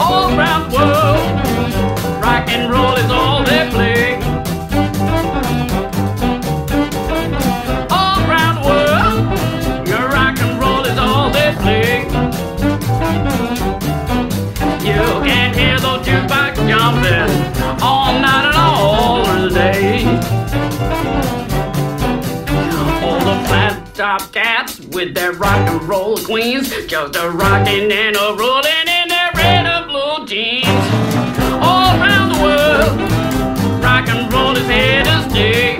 all around the world. Rock and roll is all they play. All around the world, your rock and roll is all they play. You can hear those jukebox jumping all night and all day. All the flat top cats with their rock and roll queens, just a rockin' and a rollin' in their red and blue jeans. All around the world, rock and roll is here to stay.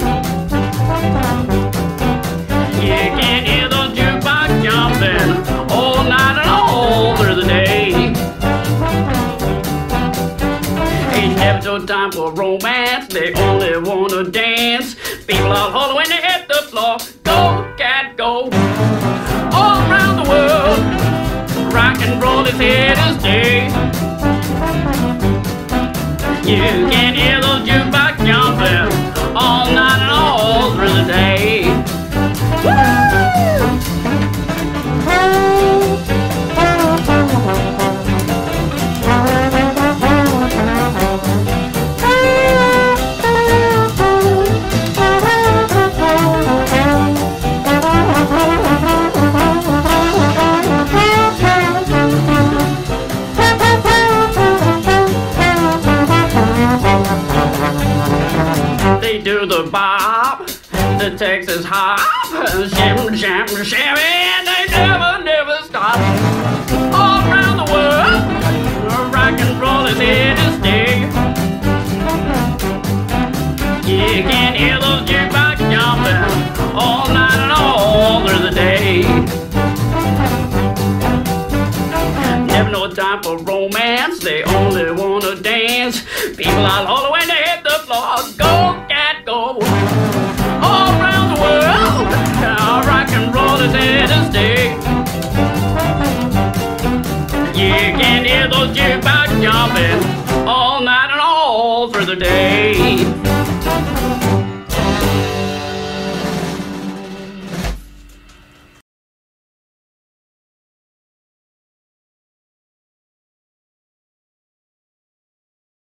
You can hear those jukebox jumpin' all night and all through the day. Ain't never no time for romance, they only wanna dance. People are holding when they hit the floor. Go, cat, go. All around the world, rock and roll is here to stay. You can hear those jukebox jumping all night and all through the day. They do the bop, the Texas hop, shim, sham, shammy, and they never stop. All around the world, rock and roll is here to stay. You can hear those jukebox jumping all night and all through the day. Never no time for romance, they only wanna dance. People are all when they hit the floor. Go, cat, go. All around the world, our rock and roll is here to stay. You can hear those jukebox jumping all night and all through the day.